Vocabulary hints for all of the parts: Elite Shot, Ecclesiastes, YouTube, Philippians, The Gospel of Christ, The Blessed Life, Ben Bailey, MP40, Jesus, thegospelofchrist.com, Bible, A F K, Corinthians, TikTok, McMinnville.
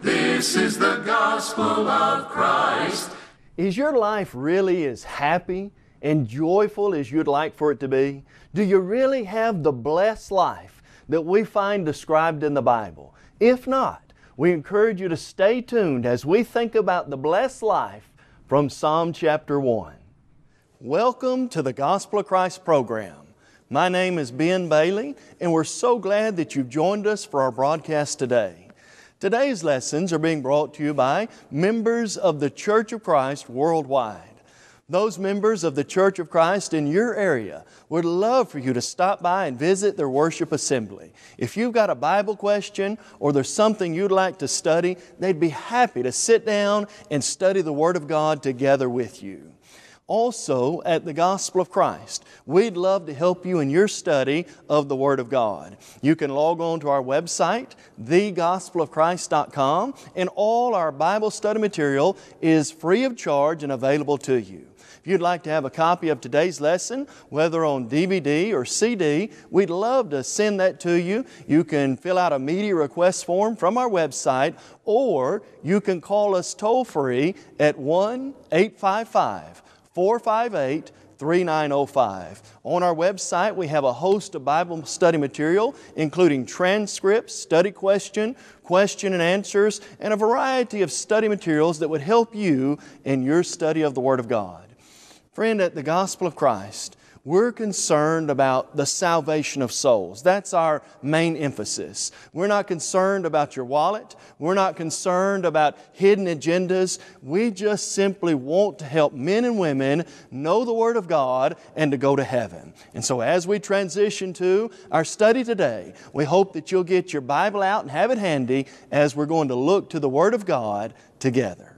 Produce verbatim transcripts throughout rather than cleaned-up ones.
This is the gospel of Christ. Is your life really as happy and joyful as you'd like for it to be? Do you really have the blessed life that we find described in the Bible? If not, we encourage you to stay tuned as we think about the blessed life from Psalm chapter one. Welcome to the Gospel of Christ program. My name is Ben Bailey, and we're so glad that you've joined us for our broadcast today. Today's lessons are being brought to you by members of the Church of Christ worldwide. Those members of the Church of Christ in your area would love for you to stop by and visit their worship assembly. If you've got a Bible question or there's something you'd like to study, they'd be happy to sit down and study the Word of God together with you. Also, at the Gospel of Christ, we'd love to help you in your study of the Word of God. You can log on to our website, the gospel of christ dot com, and all our Bible study material is free of charge and available to you. If you'd like to have a copy of today's lesson, whether on D V D or C D, we'd love to send that to you. You can fill out a media request form from our website, or you can call us toll-free at one eight five five, four five eight, three nine zero five. On our website, we have a host of Bible study material, including transcripts, study question, question and answers, and a variety of study materials that would help you in your study of the Word of God. Friend, at the Gospel of Christ, we're concerned about the salvation of souls. That's our main emphasis. We're not concerned about your wallet. We're not concerned about hidden agendas. We just simply want to help men and women know the Word of God and to go to heaven. And so as we transition to our study today, we hope that you'll get your Bible out and have it handy as we're going to look to the Word of God together.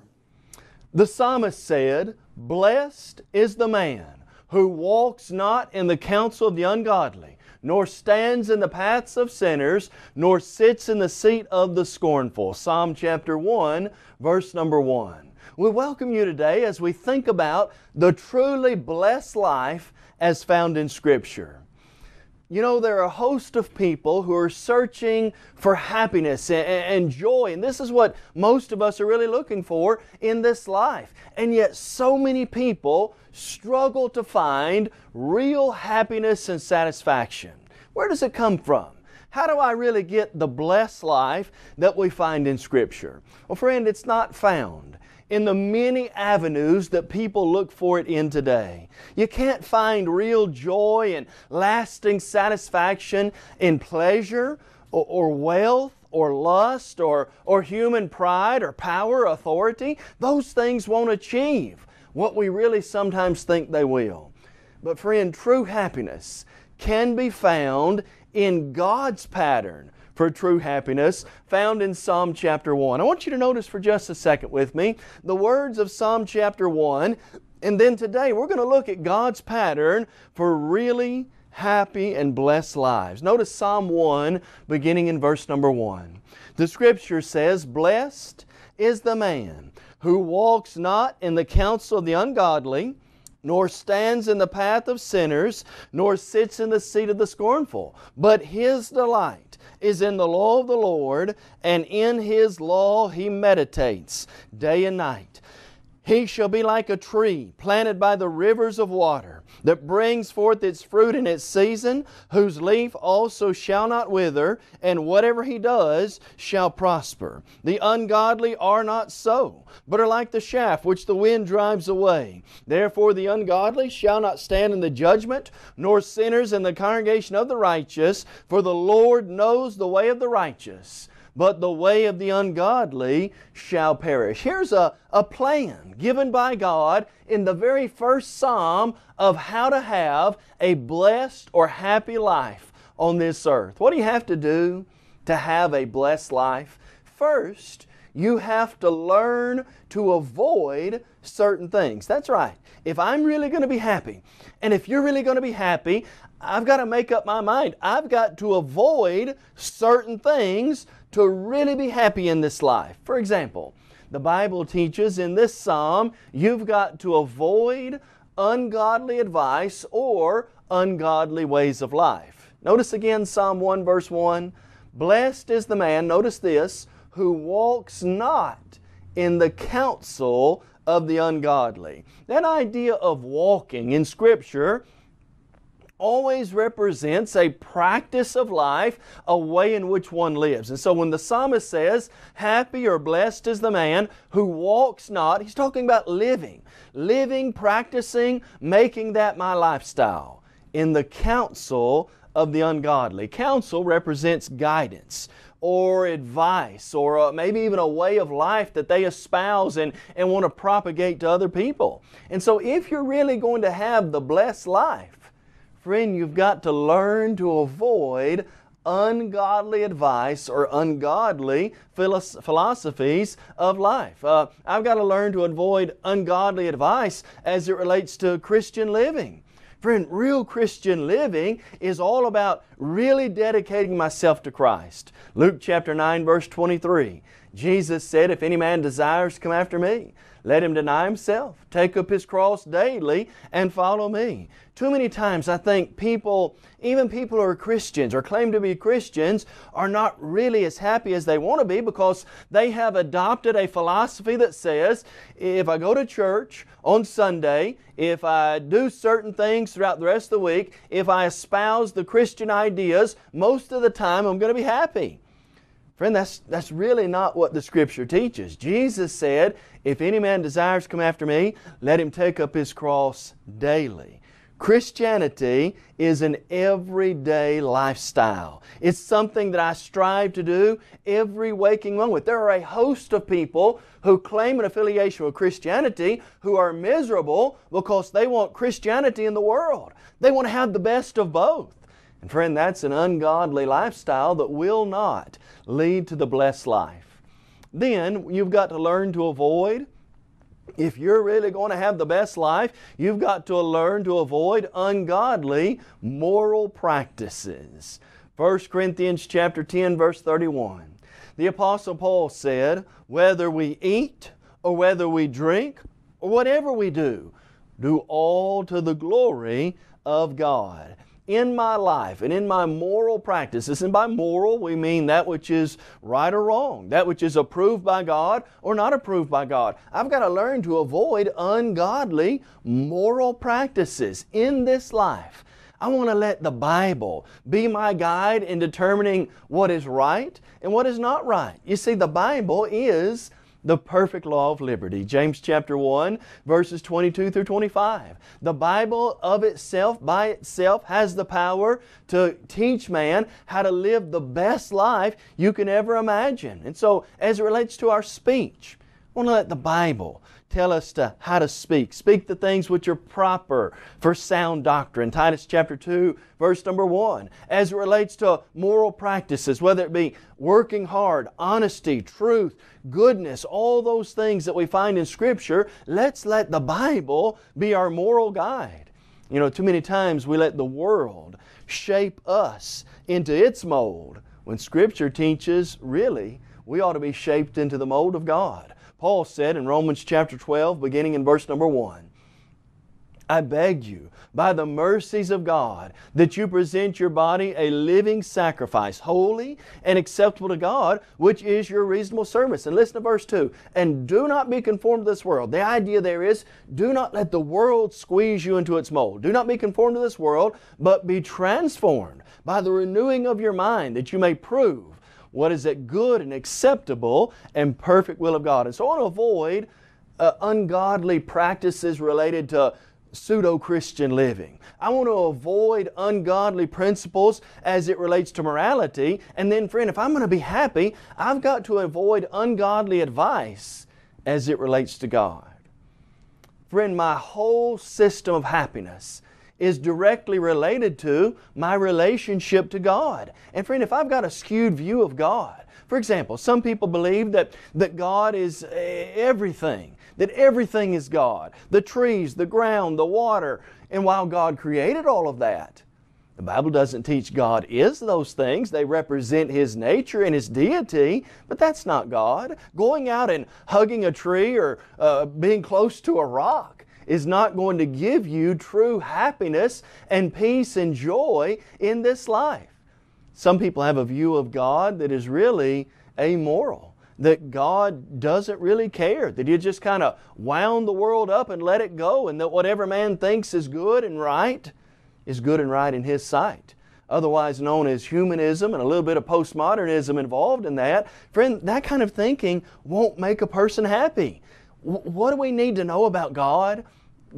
The psalmist said, "Blessed is the man who walks not in the counsel of the ungodly, nor stands in the paths of sinners, nor sits in the seat of the scornful." Psalm chapter one, verse number one. We welcome you today as we think about the truly blessed life as found in Scripture. You know, there are a host of people who are searching for happiness and joy, and this is what most of us are really looking for in this life. And yet so many people struggle to find real happiness and satisfaction. Where does it come from? How do I really get the blessed life that we find in Scripture? Well, friend, it's not found in the many avenues that people look for it in today. You can't find real joy and lasting satisfaction in pleasure or, or wealth or lust or, or human pride or power, authority. Those things won't achieve what we really sometimes think they will. But friend, true happiness can be found in God's pattern for true happiness, found in Psalm chapter one. I want you to notice for just a second with me the words of Psalm chapter one, and then today we're going to look at God's pattern for really happy and blessed lives. Notice Psalm one, beginning in verse number one. The Scripture says, "Blessed is the man who walks not in the counsel of the ungodly, nor stands in the path of sinners, nor sits in the seat of the scornful. But his delight is in the law of the Lord, and in His law he meditates day and night. He shall be like a tree planted by the rivers of water, that brings forth its fruit in its season, whose leaf also shall not wither, and whatever he does shall prosper. The ungodly are not so, but are like the chaff which the wind drives away. Therefore the ungodly shall not stand in the judgment, nor sinners in the congregation of the righteous, for the Lord knows the way of the righteous, but the way of the ungodly shall perish." Here's a, a plan given by God in the very first psalm of how to have a blessed or happy life on this earth. What do you have to do to have a blessed life? First, You have to learn to avoid certain things. That's right. If I'm really going to be happy, and if you're really going to be happy, I've got to make up my mind. I've got to avoid certain things to really be happy in this life. For example, the Bible teaches in this psalm, you've got to avoid ungodly advice or ungodly ways of life. Notice again Psalm one verse one, blessed is the man, notice this, who walks not in the counsel of the ungodly. That idea of walking in Scripture always represents a practice of life, a way in which one lives. And so when the psalmist says, happy or blessed is the man who walks not, he's talking about living, living, practicing, making that my lifestyle in the counsel of the ungodly. Counsel represents guidance or advice or uh, maybe even a way of life that they espouse and, and want to propagate to other people. And so if you're really going to have the blessed life, friend, you've got to learn to avoid ungodly advice or ungodly philosophies of life. Uh, I've got to learn to avoid ungodly advice as it relates to Christian living. Friend, real Christian living is all about really dedicating myself to Christ. Luke chapter nine verse twenty-three, Jesus said, if any man desires to come after me, let him deny himself, take up his cross daily, and follow me. Too many times I think people, even people who are Christians or claim to be Christians, are not really as happy as they want to be because they have adopted a philosophy that says, if I go to church on Sunday, if I do certain things throughout the rest of the week, if I espouse the Christian ideas, most of the time I'm going to be happy. Friend, that's, that's really not what the Scripture teaches. Jesus said, if any man desires to come after me, let him take up his cross daily. Christianity is an everyday lifestyle. It's something that I strive to do every waking moment. There are a host of people who claim an affiliation with Christianity who are miserable because they want Christianity in the world. They want to have the best of both. And friend, that's an ungodly lifestyle that will not lead to the blessed life. Then you've got to learn to avoid, if you're really going to have the best life, you've got to learn to avoid ungodly moral practices. First Corinthians chapter ten verse thirty-one, the Apostle Paul said, whether we eat or whether we drink or whatever we do, do all to the glory of God. In my life and in my moral practices, and by moral we mean that which is right or wrong, that which is approved by God or not approved by God. I've got to learn to avoid ungodly moral practices in this life. I want to let the Bible be my guide in determining what is right and what is not right. You see, the Bible is the perfect law of liberty. James chapter one verses twenty-two through twenty-five. The Bible of itself, by itself, has the power to teach man how to live the best life you can ever imagine. And so as it relates to our speech, I want to let the Bible tell us to how to speak. Speak the things which are proper for sound doctrine. Titus chapter two verse number one. As it relates to moral practices, whether it be working hard, honesty, truth, goodness, all those things that we find in Scripture, let's let the Bible be our moral guide. You know, too many times we let the world shape us into its mold when Scripture teaches, really, we ought to be shaped into the mold of God. Paul said in Romans chapter twelve, beginning in verse number one, I beg you, by the mercies of God, that you present your body a living sacrifice, holy and acceptable to God, which is your reasonable service. And listen to verse two, and do not be conformed to this world. The idea there is, do not let the world squeeze you into its mold. Do not be conformed to this world, but be transformed by the renewing of your mind, that you may prove what is that good and acceptable and perfect will of God. And so I want to avoid uh, ungodly practices related to pseudo-Christian living. I want to avoid ungodly principles as it relates to morality. And then, friend, if I'm going to be happy, I've got to avoid ungodly advice as it relates to God. Friend, my whole system of happiness is directly related to my relationship to God. And friend, if I've got a skewed view of God, For example, some people believe that, that God is everything, that everything is God, the trees, the ground, the water. And while God created all of that, the Bible doesn't teach God is those things. They represent His nature and His deity, but that's not God. Going out and hugging a tree or uh, being close to a rock is not going to give you true happiness and peace and joy in this life. Some people have a view of God that is really amoral, that God doesn't really care, that He just kind of wound the world up and let it go, and that whatever man thinks is good and right is good and right in His sight, otherwise known as humanism, and a little bit of postmodernism involved in that. Friend, that kind of thinking won't make a person happy. W- what do we need to know about God?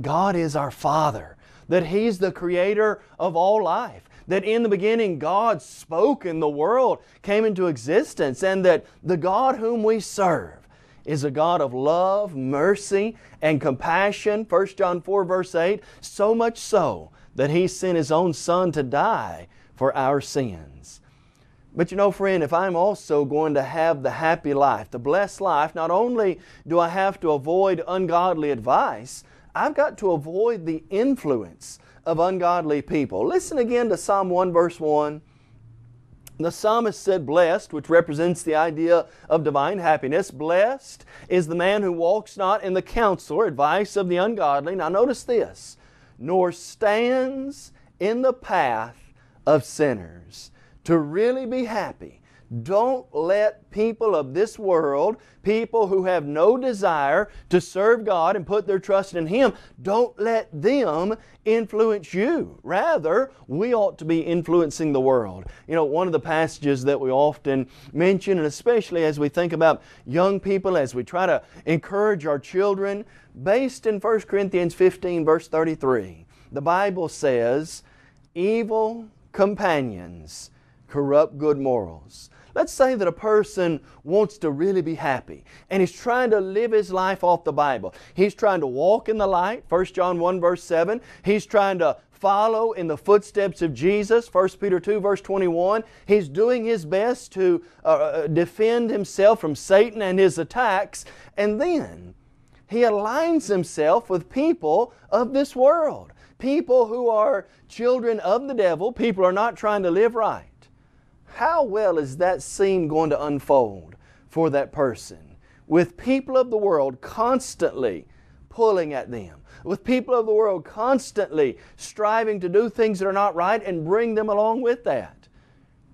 God is our Father, that He's the creator of all life, that in the beginning God spoke and the world came into existence, and that the God whom we serve is a God of love, mercy, and compassion. First John four verse eight, so much so that He sent His own Son to die for our sins. But you know, friend, if I'm also going to have the happy life, the blessed life, not only do I have to avoid ungodly advice, I've got to avoid the influence of ungodly people. Listen again to Psalm one verse one. The psalmist said, blessed, which represents the idea of divine happiness, blessed is the man who walks not in the counsel or advice of the ungodly. Now notice this, nor stands in the path of sinners. To really be happy, don't let people of this world, people who have no desire to serve God and put their trust in Him, don't let them influence you. Rather, we ought to be influencing the world. You know, one of the passages that we often mention, and especially as we think about young people, as we try to encourage our children, based in First Corinthians fifteen verse thirty-three, the Bible says, evil companions corrupt good morals. Let's say that a person wants to really be happy and he's trying to live his life off the Bible. He's trying to walk in the light, First John one verse seven. He's trying to follow in the footsteps of Jesus, First Peter two verse twenty-one. He's doing his best to uh, defend himself from Satan and his attacks, and then he aligns himself with people of this world, people who are children of the devil, people who are not trying to live right. How well is that scene going to unfold for that person? With people of the world constantly pulling at them, with people of the world constantly striving to do things that are not right and bring them along with that.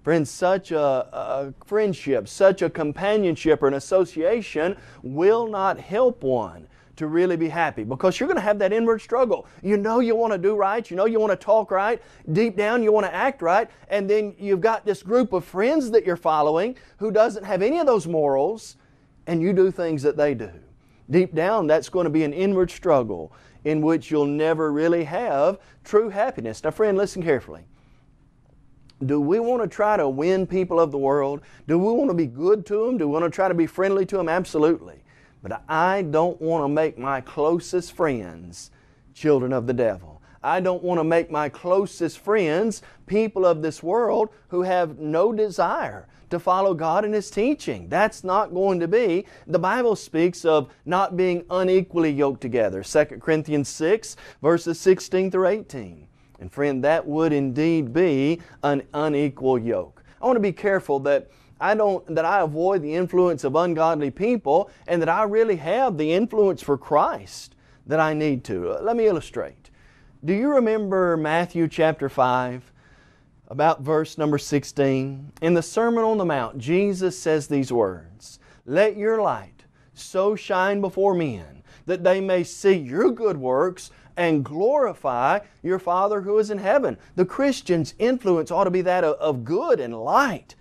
Friends, such a, a friendship, such a companionship or an association will not help one to really be happy, because you're going to have that inward struggle. You know you want to do right, you know you want to talk right, deep down you want to act right, and then you've got this group of friends that you're following who doesn't have any of those morals, and you do things that they do. Deep down, that's going to be an inward struggle in which you'll never really have true happiness. Now friend, listen carefully. Do we want to try to win people of the world? Do we want to be good to them? Do we want to try to be friendly to them? Absolutely. But I don't want to make my closest friends children of the devil. I don't want to make my closest friends people of this world who have no desire to follow God and His teaching. That's not going to be. The Bible speaks of not being unequally yoked together. Second Corinthians six verses sixteen through eighteen. And friend, that would indeed be an unequal yoke. I want to be careful that I don't, that I avoid the influence of ungodly people, and that I really have the influence for Christ that I need to. Let me illustrate. Do you remember Matthew chapter five, about verse number sixteen? In the Sermon on the Mount, Jesus says these words, let your light so shine before men that they may see your good works and glorify your Father who is in heaven. The Christian's influence ought to be that of good and light.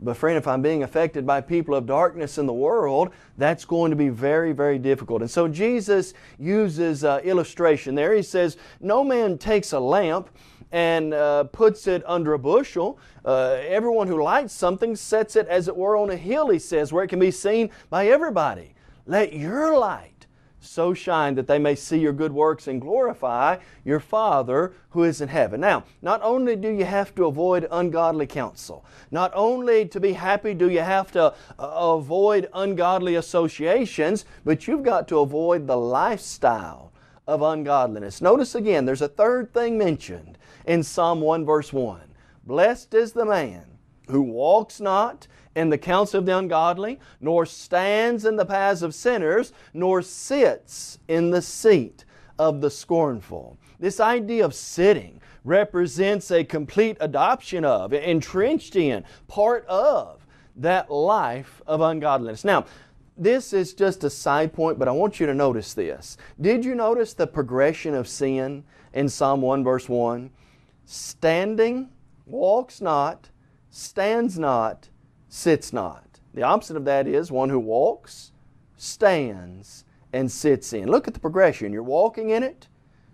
But friend, if I'm being affected by people of darkness in the world, that's going to be very, very difficult. And so Jesus uses uh, illustration there. He says, no man takes a lamp and uh, puts it under a bushel. Uh, everyone who lights something sets it as it were on a hill, he says, where it can be seen by everybody. Let your light so shine that they may see your good works and glorify your Father who is in heaven. Now, not only do you have to avoid ungodly counsel, not only to be happy do you have to uh, avoid ungodly associations, but you've got to avoid the lifestyle of ungodliness. Notice again, there's a third thing mentioned in Psalm one verse one. Blessed is the man who walks not in the counsel of the ungodly, nor stands in the paths of sinners, nor sits in the seat of the scornful. This idea of sitting represents a complete adoption of, entrenched in, part of that life of ungodliness. Now, this is just a side point, but I want you to notice this. Did you notice the progression of sin in Psalm one verse one? Standing, walks not, stands not, sits not. The opposite of that is one who walks, stands, and sits in. Look at the progression. You're walking in it,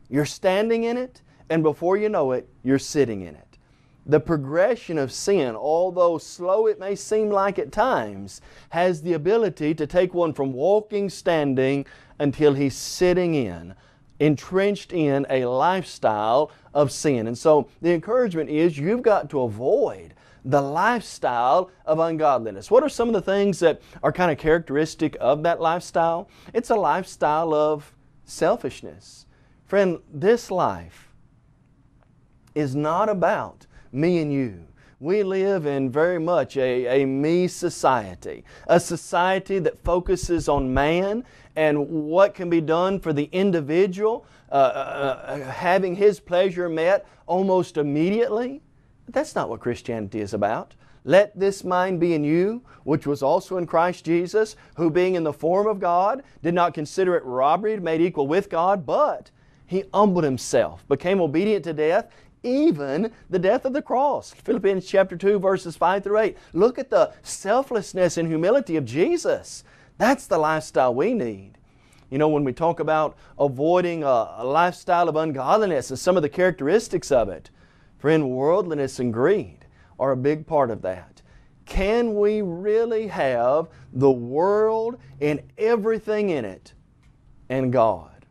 you're standing in it, and before you know it, you're sitting in it. The progression of sin, although slow it may seem like at times, has the ability to take one from walking, standing, until he's sitting in, entrenched in a lifestyle of sin. And so the encouragement is you've got to avoid the lifestyle of ungodliness. What are some of the things that are kind of characteristic of that lifestyle? It's a lifestyle of selfishness. Friend, this life is not about me and you. We live in very much a, a me society, a society that focuses on man and what can be done for the individual, uh, uh, having his pleasure met almost immediately. That's not what Christianity is about. Let this mind be in you, which was also in Christ Jesus, who being in the form of God, did not consider it robbery to be made equal with God, but He humbled Himself, became obedient to death, even the death of the cross. Philippians chapter two, verses five through eight. Look at the selflessness and humility of Jesus. That's the lifestyle we need. You know, when we talk about avoiding a, a lifestyle of ungodliness and some of the characteristics of it, friend, worldliness and greed are a big part of that. Can we really have the world and everything in it and God?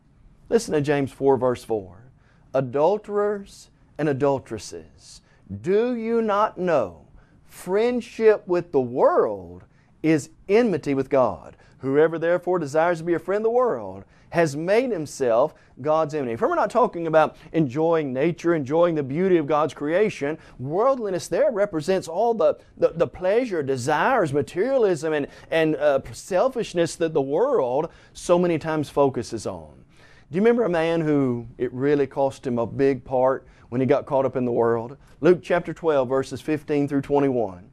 Listen to James four verse four. Adulterers and adulteresses, do you not know friendship with the world is enmity with God? Whoever therefore desires to be a friend of the world has made himself God's enemy. For we're not talking about enjoying nature, enjoying the beauty of God's creation. Worldliness there represents all the, the, the pleasure, desires, materialism, and, and uh, selfishness that the world so many times focuses on. Do you remember a man who it really cost him a big part when he got caught up in the world? Luke chapter twelve, verses fifteen through twenty-one.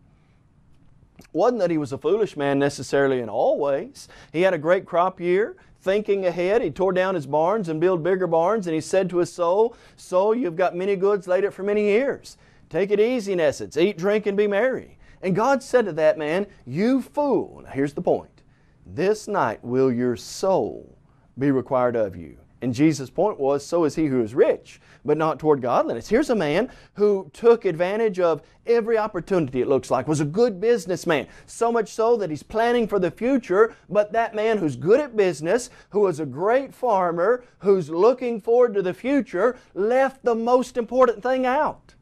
Wasn't that he was a foolish man necessarily in all ways. He had a great crop year. Thinking ahead, he tore down his barns and built bigger barns, and he said to his soul, Soul, you've got many goods laid up for many years. Take it easy in essence. Eat, drink, and be merry. And God said to that man, You fool. Now here's the point. This night will your soul be required of you. And Jesus' point was, so is he who is rich, but not toward godliness. Here's a man who took advantage of every opportunity, it looks like, was a good businessman, so much so that he's planning for the future, but that man who's good at business, who is a great farmer, who's looking forward to the future, left the most important thing out.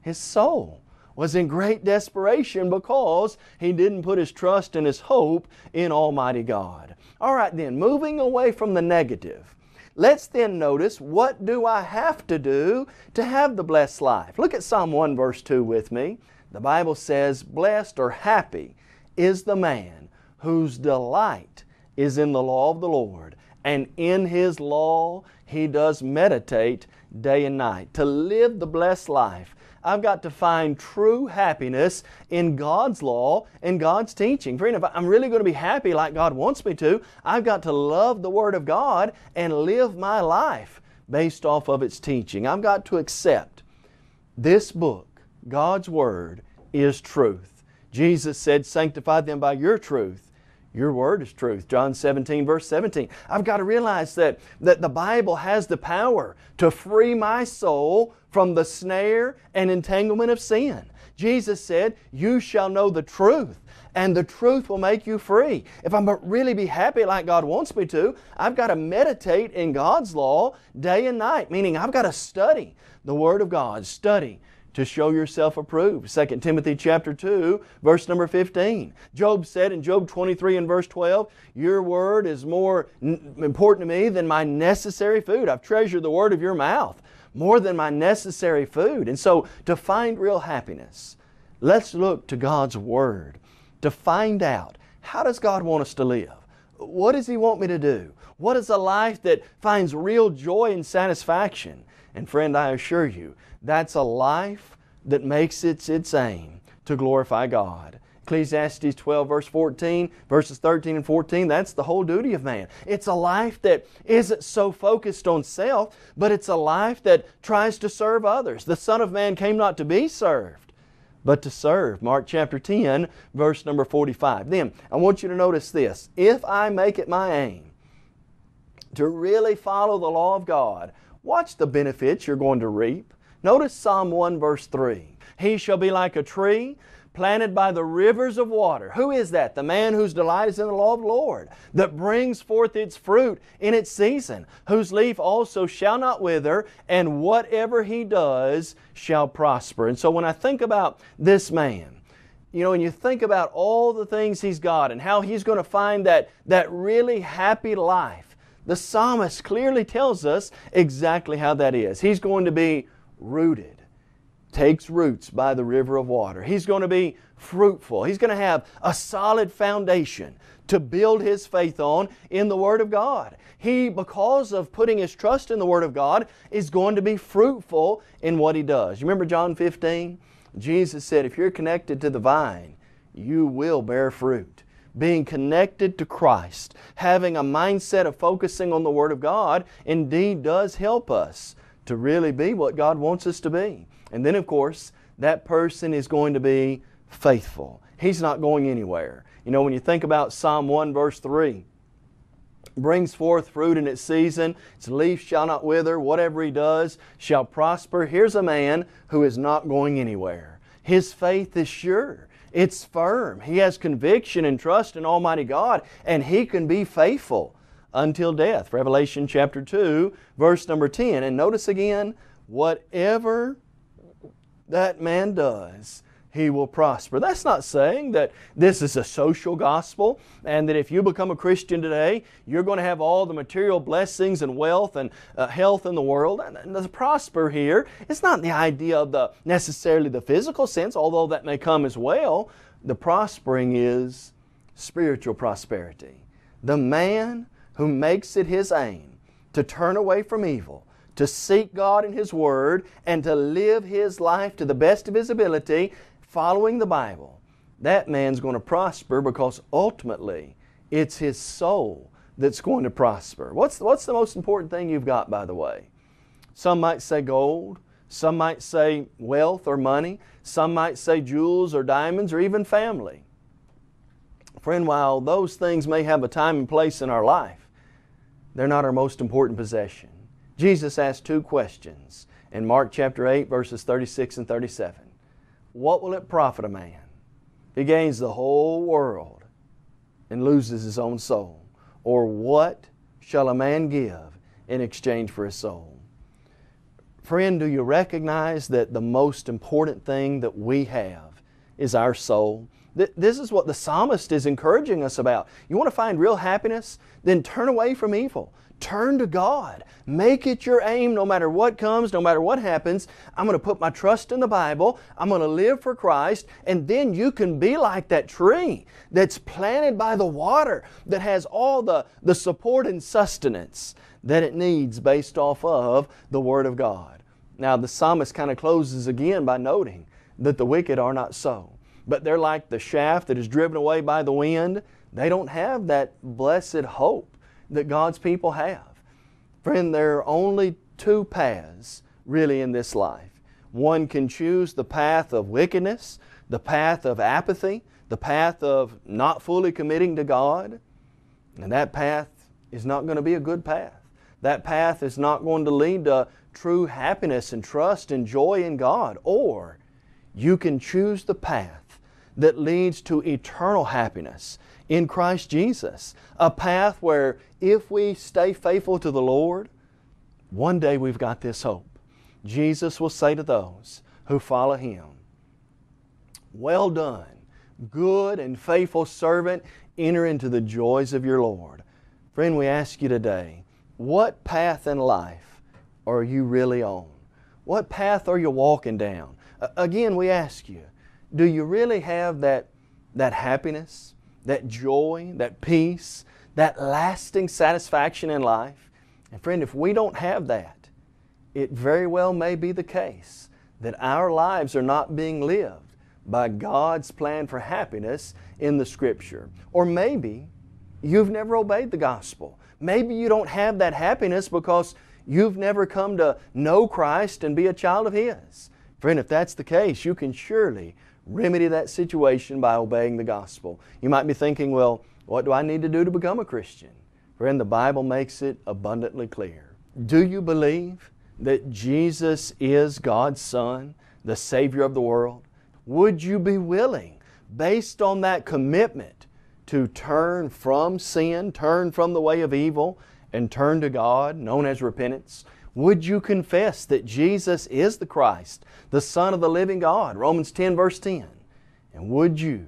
His soul was in great desperation because he didn't put his trust and his hope in Almighty God. All right then, moving away from the negative, let's then notice, what do I have to do to have the blessed life? Look at Psalm one verse two with me. The Bible says, Blessed or happy is the man whose delight is in the law of the Lord, and in His law he does meditate day and night. To live the blessed life, I've got to find true happiness in God's law and God's teaching. Friend, if I'm really going to be happy like God wants me to, I've got to love the Word of God and live my life based off of its teaching. I've got to accept this book, God's Word, is truth. Jesus said, Sanctify them by your truth. Your Word is truth. John seventeen verse seventeen. I've got to realize that, that the Bible has the power to free my soul from the snare and entanglement of sin. Jesus said, You shall know the truth, and the truth will make you free. If I'm to really be happy like God wants me to, I've got to meditate in God's law day and night, meaning I've got to study the Word of God. Study to show yourself approved. Second Timothy chapter two, verse number fifteen. Job said in Job twenty-three and verse twelve, "Your word is more important to me than my necessary food. I've treasured the word of your mouth more than my necessary food." And so to find real happiness, let's look to God's Word to find out, how does God want us to live? What does He want me to do? What is a life that finds real joy and satisfaction? And friend, I assure you, that's a life that makes it its aim to glorify God. Ecclesiastes twelve verse fourteen, verses thirteen and fourteen, that's the whole duty of man. It's a life that isn't so focused on self, but it's a life that tries to serve others. The Son of Man came not to be served, but to serve. Mark chapter ten, verse number forty-five. Then, I want you to notice this. If I make it my aim to really follow the law of God, watch the benefits you're going to reap. Notice Psalm one verse three. He shall be like a tree planted by the rivers of water. Who is that? The man whose delight is in the law of the Lord, that brings forth its fruit in its season, whose leaf also shall not wither, and whatever he does shall prosper. And so when I think about this man, you know, and you think about all the things he's got and how he's going to find that, that really happy life, the psalmist clearly tells us exactly how that is. He's going to be rooted. Takes roots by the river of water. He's going to be fruitful. He's going to have a solid foundation to build his faith on in the Word of God. He, because of putting his trust in the Word of God, is going to be fruitful in what he does. You remember John fifteen? Jesus said, if you're connected to the vine, you will bear fruit. Being connected to Christ, having a mindset of focusing on the Word of God, indeed does help us to really be what God wants us to be. And then, of course, that person is going to be faithful. He's not going anywhere. You know, when you think about Psalm one verse three, brings forth fruit in its season, its leaf shall not wither, whatever he does shall prosper. Here's a man who is not going anywhere. His faith is sure. It's firm. He has conviction and trust in Almighty God, and he can be faithful until death. Revelation chapter two, verse number ten. And notice again, whatever that man does, he will prosper. That's not saying that this is a social gospel and that if you become a Christian today, you're going to have all the material blessings and wealth and uh, health in the world. And, and to prosper here, it's not the idea of the necessarily the physical sense, although that may come as well. The prospering is spiritual prosperity. The man who makes it his aim to turn away from evil, to seek God in His Word, and to live his life to the best of his ability, following the Bible, that man's going to prosper because ultimately it's his soul that's going to prosper. What's, what's the most important thing you've got, by the way? Some might say gold. Some might say wealth or money. Some might say jewels or diamonds or even family. Friend, while those things may have a time and place in our life, they're not our most important possession. Jesus asked two questions in Mark chapter eight, verses thirty-six and thirty-seven. What will it profit a man if he gains the whole world and loses his own soul? Or what shall a man give in exchange for his soul? Friend, do you recognize that the most important thing that we have is our soul? This is what the psalmist is encouraging us about. You want to find real happiness? Then turn away from evil. Turn to God. Make it your aim no matter what comes, no matter what happens. I'm going to put my trust in the Bible. I'm going to live for Christ. And then you can be like that tree that's planted by the water, that has all the, the support and sustenance that it needs based off of the Word of God. Now the psalmist kind of closes again by noting that the wicked are not so, but they're like the shaft that is driven away by the wind. They don't have that blessed hope that God's people have. Friend, there are only two paths really in this life. One can choose the path of wickedness, the path of apathy, the path of not fully committing to God. And that path is not going to be a good path. That path is not going to lead to true happiness and trust and joy in God. Or you can choose the path that leads to eternal happiness in Christ Jesus. A path where if we stay faithful to the Lord, one day we've got this hope. Jesus will say to those who follow Him, "Well done, good and faithful servant, enter into the joys of your Lord." Friend, we ask you today, what path in life are you really on? What path are you walking down? Again, we ask you, do you really have that, that happiness, that joy, that peace, that lasting satisfaction in life? And friend, if we don't have that, it very well may be the case that our lives are not being lived by God's plan for happiness in the Scripture. Or maybe you've never obeyed the gospel. Maybe you don't have that happiness because you've never come to know Christ and be a child of His. Friend, if that's the case, you can surely remedy that situation by obeying the gospel. You might be thinking, well, what do I need to do to become a Christian? Friend, the Bible makes it abundantly clear. Do you believe that Jesus is God's Son, the Savior of the world? Would you be willing, based on that commitment, to turn from sin, turn from the way of evil, and turn to God, known as repentance? Would you confess that Jesus is the Christ, the Son of the living God? Romans ten verse ten. And would you,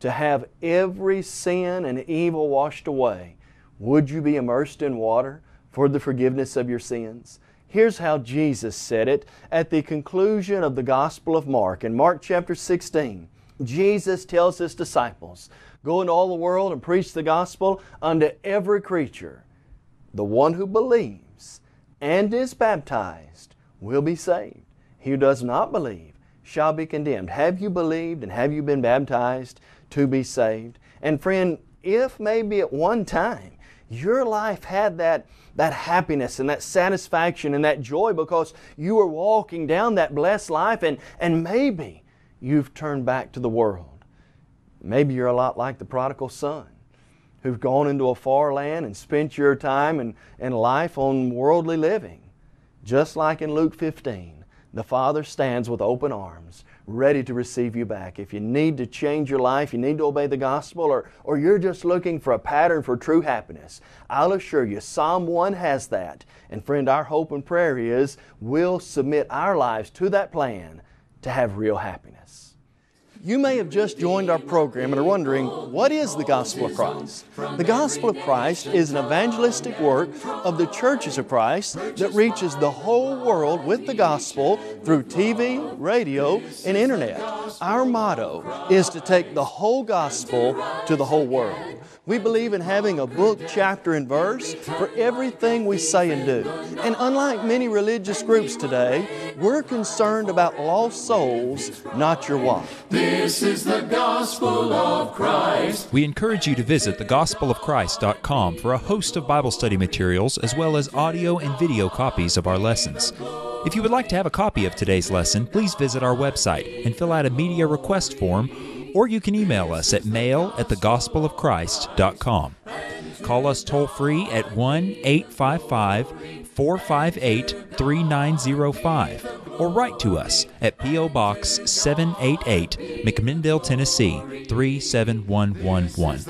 to have every sin and evil washed away, would you be immersed in water for the forgiveness of your sins? Here's how Jesus said it at the conclusion of the Gospel of Mark. In Mark chapter sixteen, Jesus tells His disciples, "Go into all the world and preach the gospel unto every creature. The one who believes and is baptized will be saved. He who does not believe shall be condemned." Have you believed and have you been baptized to be saved? And friend, if maybe at one time your life had that, that happiness and that satisfaction and that joy because you were walking down that blessed life, and, and maybe you've turned back to the world. Maybe you're a lot like the prodigal son who've gone into a far land and spent your time and, and life on worldly living. Just like in Luke fifteen, the Father stands with open arms, ready to receive you back. If you need to change your life, you need to obey the gospel, or, or you're just looking for a pattern for true happiness, I'll assure you, Psalm one has that. And friend, our hope and prayer is we'll submit our lives to that plan to have real happiness. You may have just joined our program and are wondering, what is the Gospel of Christ? The Gospel of Christ is an evangelistic work of the Churches of Christ that reaches the whole world with the gospel through T V, radio, and internet. Our motto is to take the whole gospel to the whole world. We believe in having a book, chapter, and verse for everything we say and do. And unlike many religious groups today, we're concerned about lost souls, not your wife. This is the Gospel of Christ. We encourage you to visit the gospel of christ dot com for a host of Bible study materials as well as audio and video copies of our lessons. If you would like to have a copy of today's lesson, please visit our website and fill out a media request form, or you can email us at mail at the gospel of christ dot com. Call us toll-free at one eight five five, four five eight, three nine zero five, or write to us at P O Box seven eighty-eight, McMinnville, Tennessee, three seven one one one.